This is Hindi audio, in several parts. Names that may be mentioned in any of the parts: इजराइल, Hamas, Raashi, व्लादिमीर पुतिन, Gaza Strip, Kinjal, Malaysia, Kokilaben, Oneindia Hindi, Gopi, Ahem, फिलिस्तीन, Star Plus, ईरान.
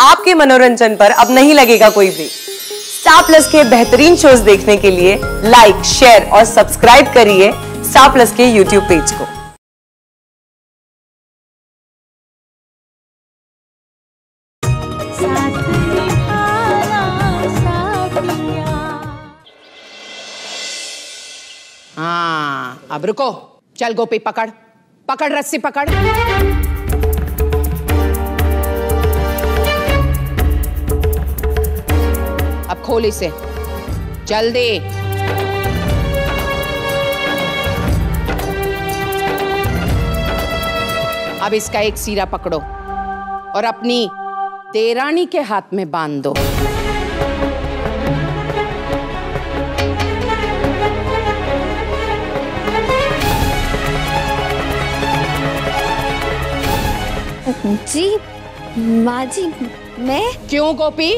आपके मनोरंजन पर अब नहीं लगेगा कोई ब्रेक। स्टार प्लस के बेहतरीन शोज देखने के लिए लाइक, शेयर और सब्सक्राइब करिए स्टार प्लस के यूट्यूब पेज को। हाँ, अब रुको, चल गोपी पकड़ पकड़ रस्सी पकड़। अब खोल इसे जल्दी। अब इसका एक सिरा पकड़ो और अपनी देरानी के हाथ में बांध दो। जी माँ जी, मैं क्यों गोपी?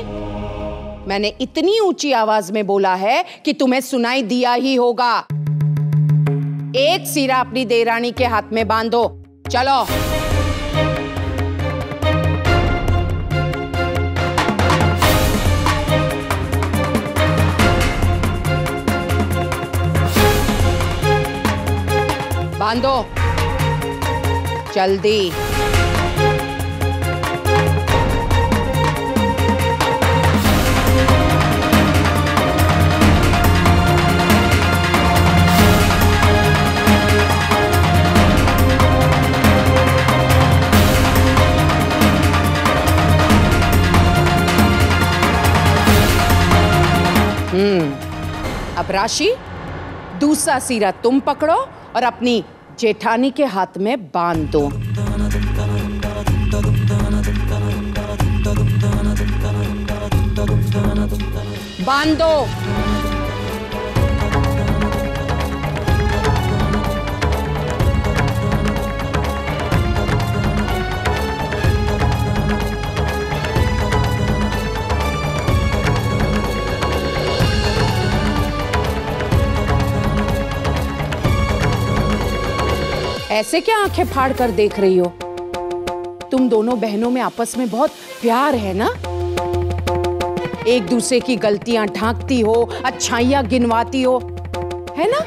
मैंने इतनी ऊंची आवाज में बोला है कि तुम्हें सुनाई दिया ही होगा। एक सिरा अपनी देरानी के हाथ में बांधो, चलो। बांधो जल्दी। अब राशि, दूसरा सिरा तुम पकड़ो और अपनी जेठानी के हाथ में बांध दो। बांध दो। ऐसे क्या आंखें फाड़ कर देख रही हो? तुम दोनों बहनों में आपस में बहुत प्यार है ना? एक दूसरे की गलतियां ढांकती हो, अच्छाइयां गिनवाती हो, है ना?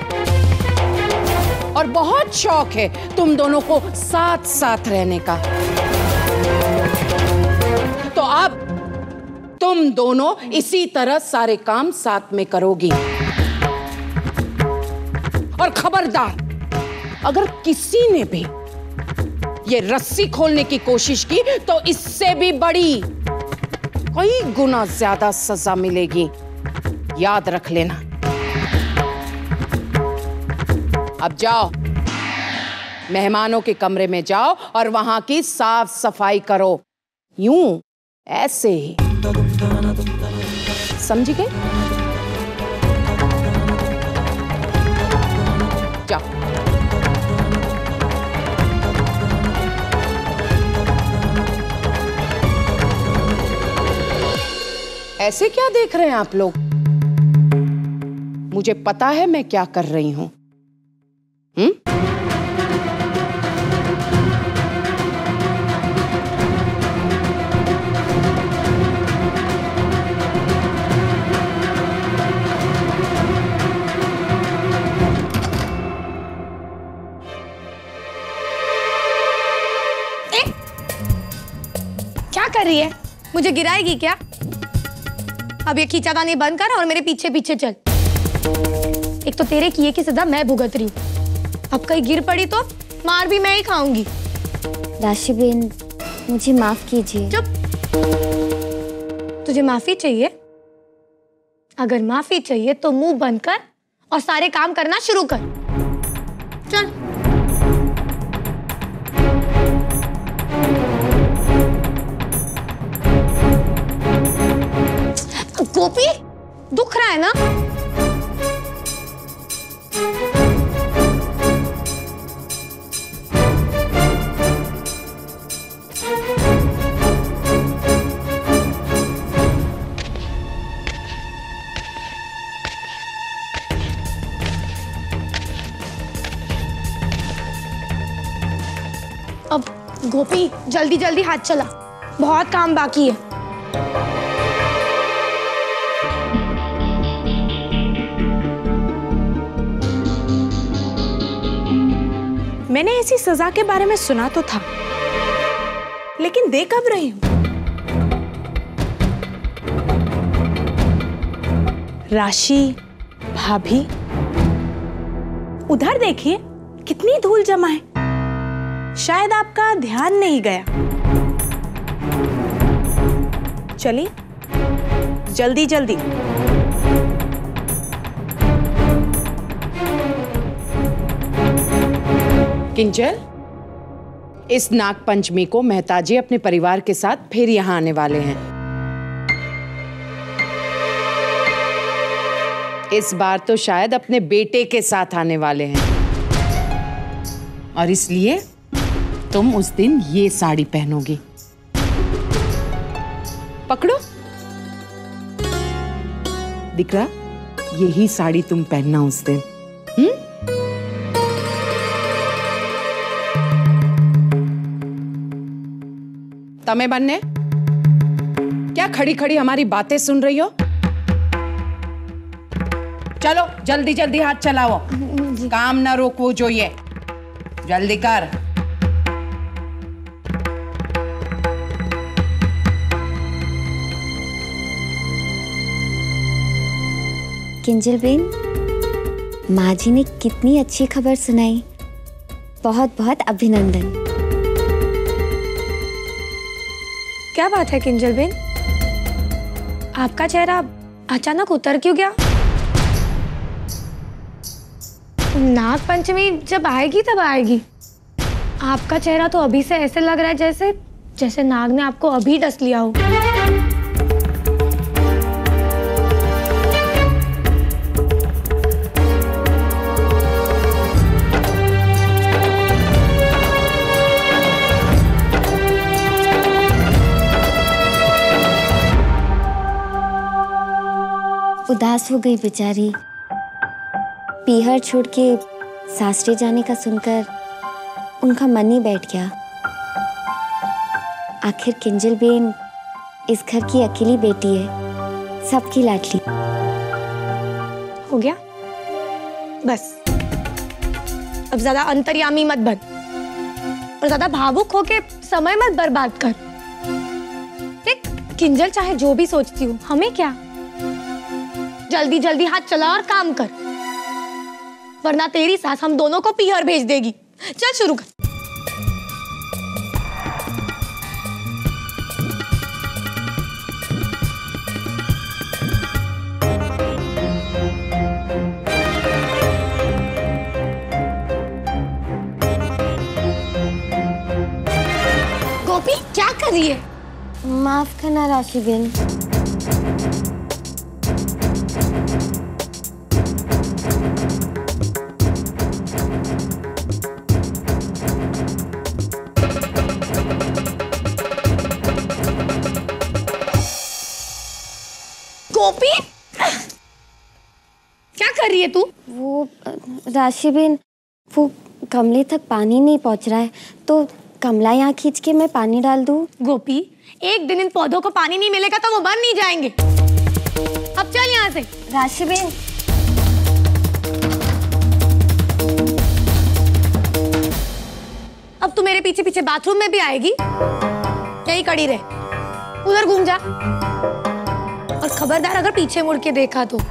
और बहुत शौक है तुम दोनों को साथ साथ रहने का। तो अब तुम दोनों इसी तरह सारे काम साथ में करोगी। और खबरदार, अगर किसी ने भी ये रस्सी खोलने की कोशिश की तो इससे भी बड़ी कई गुना ज्यादा सजा मिलेगी, याद रख लेना। अब जाओ, मेहमानों के कमरे में जाओ और वहां की साफ सफाई करो, यूं ऐसे ही, समझी गई? जाओ। ऐसे क्या देख रहे हैं आप लोग? मुझे पता है मैं क्या कर रही हूं। क्या कर रही है? मुझे गिराएगी क्या? अब ये खींचातानी बंद कर और मेरे पीछे पीछे चल। एक तो तेरे किए की सजा मैं भुगत रही हूँ, अब कहीं गिर पड़ी तो मार भी मैं ही खाऊंगी। राशि बहन, मुझे माफ कीजिए। चुप। तुझे माफी चाहिए? अगर माफी चाहिए तो मुंह बंद कर और सारे काम करना शुरू कर, चल। गोपी, दुख रहा है ना? अब गोपी, जल्दी जल्दी हाथ चला, बहुत काम बाकी है। मैंने ऐसी सजा के बारे में सुना तो था, लेकिन दे कब रही हूं? राशि भाभी, उधर देखिए कितनी धूल जमा है, शायद आपका ध्यान नहीं गया। चलिए जल्दी जल्दी। किंजल, इस नाग पंचमी को मेहताजी अपने परिवार के साथ फिर यहाँ आने वाले हैं। इस बार तो शायद अपने बेटे के साथ आने वाले हैं, और इसलिए तुम उस दिन ये साड़ी पहनोगी। पकड़ो दिकरा, यही साड़ी तुम पहनना उस दिन। तमे बनने क्या खड़ी खड़ी हमारी बातें सुन रही हो? चलो जल्दी जल्दी हाथ चलाओ, काम ना रोको। जो ये जल्दी कर। किंजल बेन, माँ जी ने कितनी अच्छी खबर सुनाई, बहुत बहुत अभिनंदन। क्या बात है किंजल बेन, आपका चेहरा अचानक उतर क्यों गया? नाग पंचमी जब आएगी तब आएगी। आपका चेहरा तो अभी से ऐसे लग रहा है जैसे जैसे नाग ने आपको अभी डस लिया हो। उदास हो गई बेचारी। पीहर छोड़ के सासरे जाने का सुनकर उनका मन ही बैठ गया। आखिर किंजल बेन इस घर की अकेली बेटी है, सबकी लाडली। हो गया, बस अब ज्यादा अंतर्यामी मत बन और ज्यादा भावुक होके समय मत बर्बाद कर। देख किंजल चाहे जो भी सोचती हो, हमें क्या। जल्दी जल्दी हाथ चला और काम कर, वरना तेरी सास हम दोनों को पीहर भेज देगी। चल शुरू कर। गोपी क्या कर रही है? माफ करना राशि बेन, तू वो राशि बेन वो गमले तक पानी नहीं पहुंच रहा है तो गमला यहाँ खींच के मैं पानी डाल दूं? गोपी, एक दिन इन पौधों को पानी नहीं मिलेगा तो वो मर नहीं जाएंगे। अब चल यहाँ से। राशि बेन, अब तू मेरे पीछे पीछे बाथरूम में भी आएगी? यही खड़ी रहे, उधर घूम जा, और खबरदार अगर पीछे मुड़ के देखा तो।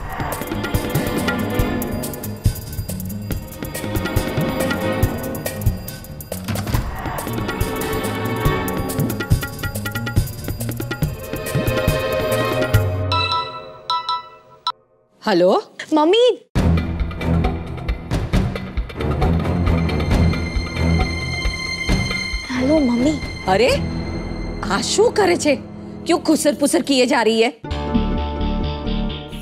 Hello mummy, hello mummy. अरे आ शू करे छे, क्यों खुसर पुसर किए जा रही है?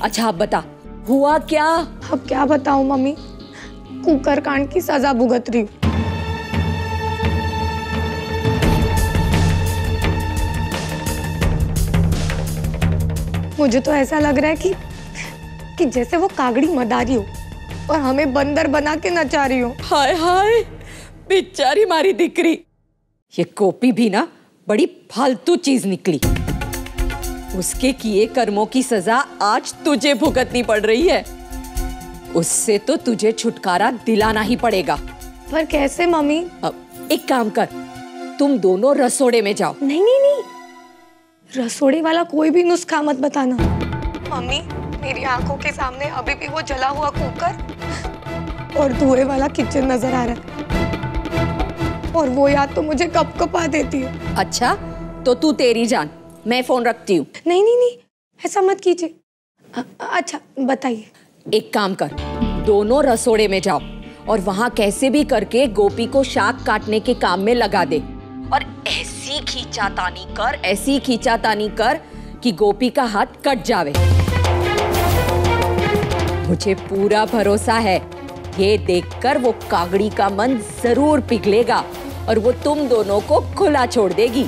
अच्छा आप बता, हुआ क्या? अब क्या बताऊं मम्मी, कुकर कांड की सजा भुगत रही हूं। मुझे तो ऐसा लग रहा है कि जैसे वो कागड़ी मदारी हो और हमें बंदर बना के नचा रही हो। हाय हाय बेचारी मारी दिकरी, ये गोपी भी ना बड़ी फालतू चीज निकली। उसके किए कर्मों की सजा आज तुझे भुगतनी पड़ रही है। उससे तो तुझे छुटकारा दिलाना ही पड़ेगा। पर कैसे मम्मी? एक काम कर, तुम दोनों रसोड़े में जाओ। नहीं नहीं नहीं, रसोड़े वाला कोई भी नुस्खा मत बताना। मम्मी मेरी आंखों के सामने अभी भी वो जला हुआ कुकर और धुएं वाला किचन नजर आ रहा है, और वो याद तो मुझे कपकपा देती है। अच्छा तो तू तेरी जान, मैं फोन रखती हूँ। नहीं नहीं नहीं, ऐसा मत कीजिए। अच्छा बताइए। एक काम कर, दोनों रसोड़े में जाओ और वहाँ कैसे भी करके गोपी को शाक काटने के काम में लगा दे, और ऐसी खींचातानी कर कि गोपी का हाथ कट जावे। मुझे पूरा भरोसा है ये देखकर वो कागड़ी का मन जरूर पिघलेगा और वो तुम दोनों को खुला छोड़ देगी।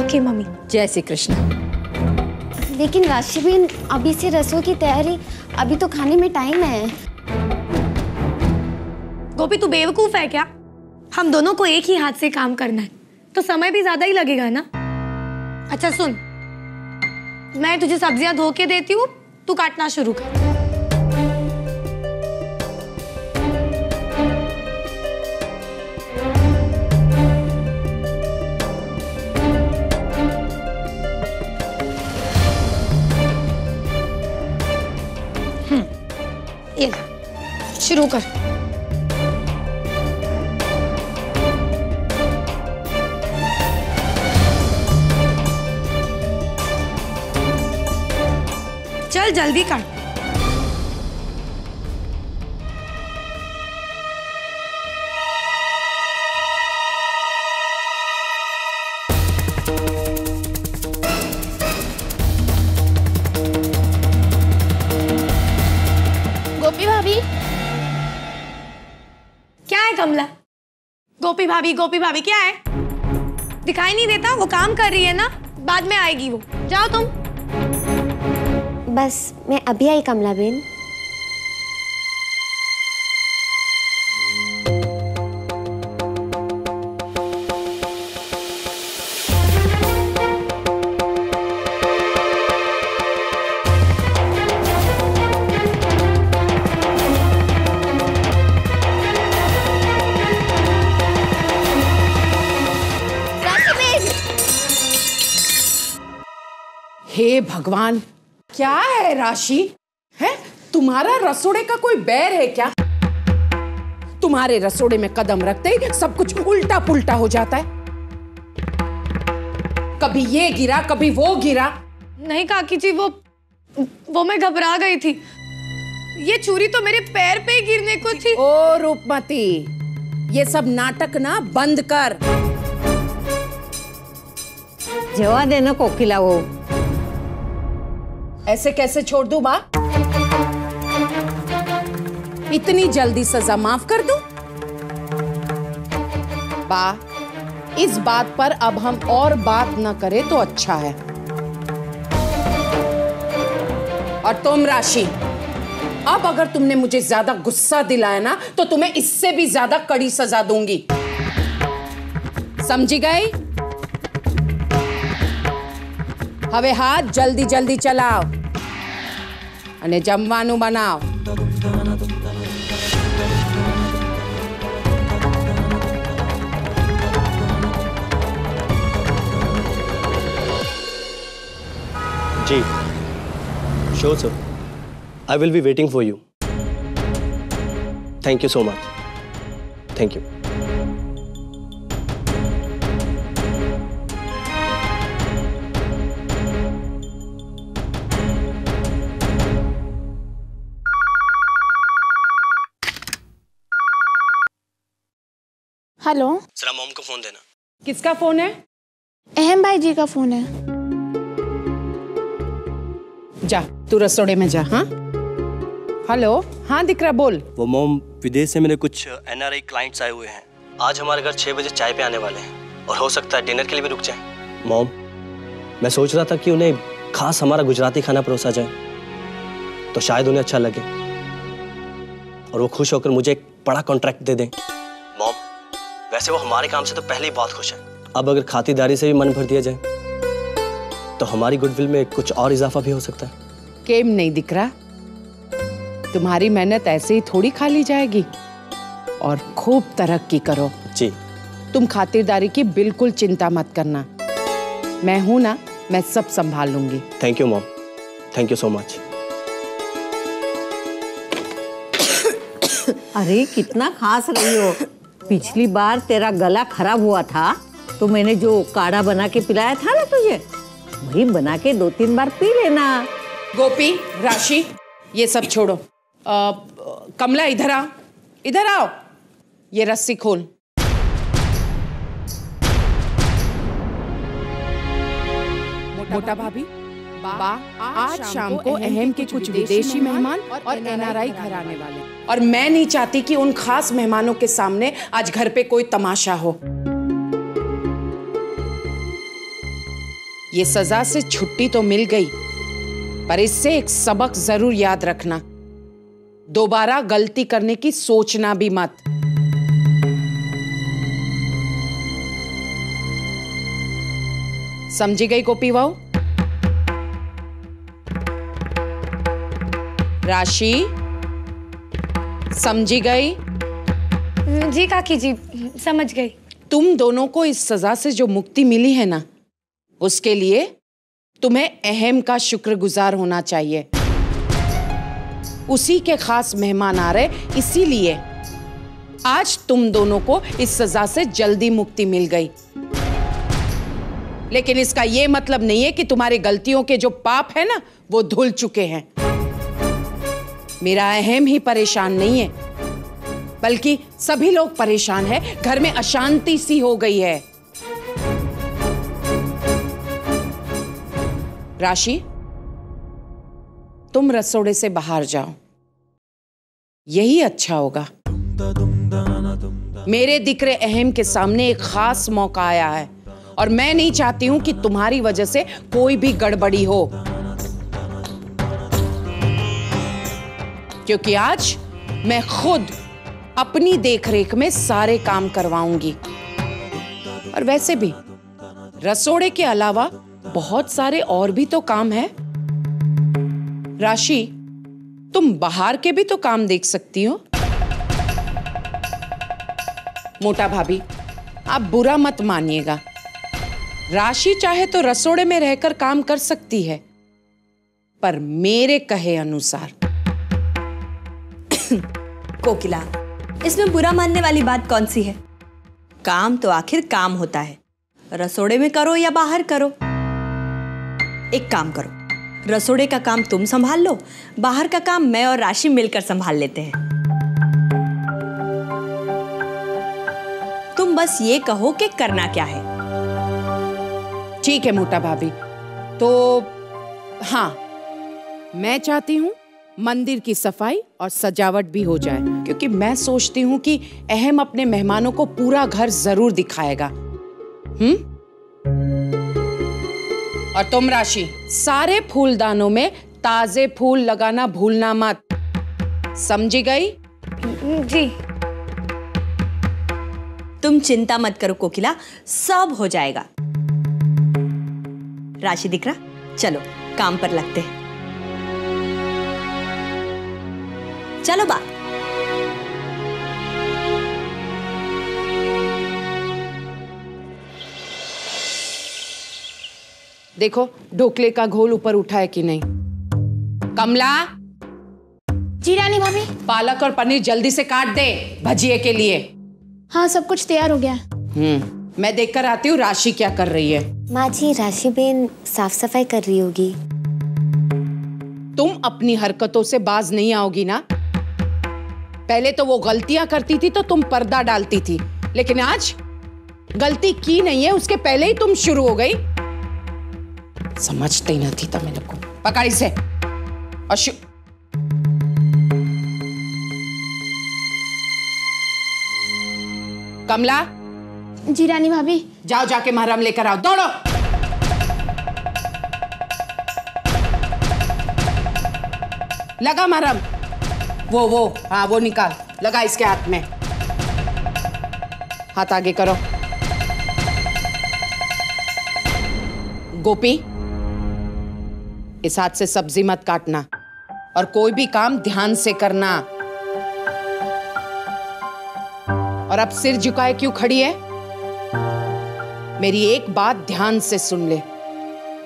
ओके मम्मी, जय श्री कृष्ण। लेकिन राशि बहन, अभी से रसोई की तैयारी, अभी तो खाने में टाइम है। गोपी तू बेवकूफ है क्या? हम दोनों को एक ही हाथ से काम करना है तो समय भी ज्यादा ही लगेगा ना। अच्छा सुन, मैं तुझे सब्जियां धो के देती हूँ, तू काटना शुरू कर। शुरू कर। चल जल्दी कर। गोपी भाभी, कमला, गोपी भाभी क्या है? दिखाई नहीं देता? वो काम कर रही है ना, बाद में आएगी वो। जाओ तुम। बस मैं अभी आई कमला बेन। हे भगवान, क्या है राशि? है तुम्हारा रसोड़े का कोई बैर है क्या? तुम्हारे रसोड़े में कदम रखते ही सब कुछ उल्टा पुल्टा हो जाता है। कभी ये गिरा, कभी वो गिरा। नहीं काकी जी, वो मैं घबरा गई थी। ये छुरी तो मेरे पैर पे ही गिरने को थी। ओ रूपमती, ये सब नाटक ना बंद कर। जवा देना कोकिला, वो ऐसे कैसे छोड़ दूं माँ? इतनी जल्दी सजा माफ कर दूं? बा, इस बात पर अब हम और बात न करें तो अच्छा है। और तुम राशि, अब अगर तुमने मुझे ज्यादा गुस्सा दिलाया ना तो तुम्हें इससे भी ज्यादा कड़ी सजा दूंगी। समझी गई? हवे हाथ जल्दी जल्दी चलाओ અને જમવાનું બનાવો। जी शो sir, I will be waiting for you. Thank you so much. Thank you. Hello, जरा मॉम को फोन देना। किसका फोन है? अहम भाई जी का फोन है। जा तू रसोड़े में जा। हाँ हेलो, हाँ दिख रहा, बोल। वो मॉम, विदेश से मेरे कुछ एनआरआई क्लाइंट्स आए हुए हैं। आज हमारे घर 6 बजे चाय पे आने वाले हैं और हो सकता है डिनर के लिए भी रुक जाए। मॉम मैं सोच रहा था कि उन्हें खास हमारा गुजराती खाना परोसा जाए तो शायद उन्हें अच्छा लगे और वो खुश होकर मुझे एक बड़ा कॉन्ट्रैक्ट दे दें। मॉम वैसे वो हमारे काम से तो पहले ही बहुत खुश है अब अगर खातिरदारी से भी मन भर दिया जाए तो हमारी गुडविल में कुछ और इजाफा भी हो सकता है। केम नहीं दिख रहा? तुम्हारी मेहनत ऐसे ही थोड़ी खा ली जाएगी, और खूब तरक्की करो। जी। तुम खातिरदारी की बिल्कुल चिंता मत करना, मैं हूं ना, मैं सब संभाल लूंगी। Thank you mom, thank you so much. अरे कितना खांस रही हो, पिछली बार तेरा गला खराब हुआ था तो मैंने जो काढ़ा बना के पिलाया था ना तुझे, वही बना के 2-3 बार पी लेना। गोपी, राशि, ये सब छोड़ो। कमला इधर आ, इधर आओ, ये रस्सी खोल। मोटा भाभी, आज शाम को अहम के कुछ विदेशी मेहमान और एनआरआई घर आने वाले, और मैं नहीं चाहती कि उन खास मेहमानों के सामने आज घर पे कोई तमाशा हो। ये सजा से छुट्टी तो मिल गई, पर इससे एक सबक जरूर याद रखना, दोबारा गलती करने की सोचना भी मत। समझी गई गोपी वाओ? राशि, समझी गई? जी काकी जी, समझ गई। तुम दोनों को इस सजा से जो मुक्ति मिली है ना, उसके लिए तुम्हें अहम का शुक्रगुजार होना चाहिए। उसी के खास मेहमान आ रहे, इसीलिए आज तुम दोनों को इस सजा से जल्दी मुक्ति मिल गई। लेकिन इसका यह मतलब नहीं है कि तुम्हारी गलतियों के जो पाप है ना, वो धुल चुके हैं। मेरा अहम ही परेशान नहीं है, बल्कि सभी लोग परेशान हैं। घर में अशांति सी हो गई है। राशि, तुम रसोड़े से बाहर जाओ, यही अच्छा होगा। मेरे दिकरे अहम के सामने एक खास मौका आया है, और मैं नहीं चाहती हूं कि तुम्हारी वजह से कोई भी गड़बड़ी हो, क्योंकि आज मैं खुद अपनी देखरेख में सारे काम करवाऊंगी। और वैसे भी रसोड़े के अलावा बहुत सारे और भी तो काम है। राशि, तुम बाहर के भी तो काम देख सकती हो। मोटा भाभी, आप बुरा मत मानिएगा, राशि चाहे तो रसोड़े में रहकर काम कर सकती है, पर मेरे कहे अनुसार। कोकिला, इसमें बुरा मानने वाली बात कौन सी है? काम तो आखिर काम होता है, रसोड़े में करो या बाहर करो। एक काम करो, रसोड़े का काम तुम संभाल लो, बाहर का काम मैं और राशि मिलकर संभाल लेते हैं। तुम बस ये कहो कि करना क्या है। ठीक है मोटा भाभी, तो हाँ, मैं चाहती हूँ मंदिर की सफाई और सजावट भी हो जाए, क्योंकि मैं सोचती हूँ कि अहम अपने मेहमानों को पूरा घर जरूर दिखाएगा। और तुम राशि, सारे फूलदानों में ताजे फूल लगाना भूलना मत, समझी गई? जी। तुम चिंता मत करो कोकिला, सब हो जाएगा। राशि दिख रहा, चलो काम पर लगते हैं। चलो बा। देखो ढोकले का घोल ऊपर उठा है कि नहीं। कमला। जी रानी भाभी। पालक और पनीर जल्दी से काट दे भजिए के लिए। हाँ, सब कुछ तैयार हो गया। मैं देखकर आती हूँ राशि क्या कर रही है। माँ जी, राशि बेन साफ सफाई कर रही होगी। तुम अपनी हरकतों से बाज नहीं आओगी ना। पहले तो वो गलतियां करती थी तो तुम पर्दा डालती थी, लेकिन आज गलती की नहीं है उसके पहले ही तुम शुरू हो गई। समझते ही नहीं था मेरे को। पकड़ी से। अशु। कमला। जी रानी भाभी। जाओ, जाके महराम लेकर आओ, दौड़ो। लगा महराम। वो हाँ, वो निकाल, लगा इसके हाथ में। हाथ आगे करो। गोपी, इस हाथ से सब्जी मत काटना और कोई भी काम ध्यान से करना। और अब सिर झुकाए क्यों खड़ी है? मेरी एक बात ध्यान से सुन ले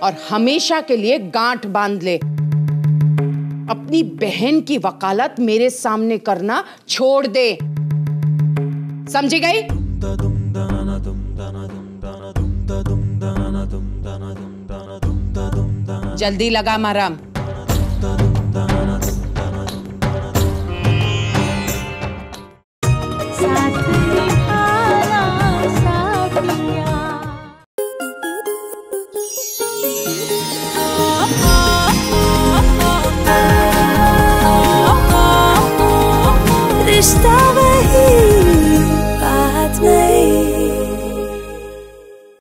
और हमेशा के लिए गांठ बांध ले, अपनी बहन की वकालत मेरे सामने करना छोड़ दे। समझी गई? जल्दी लगा माराम।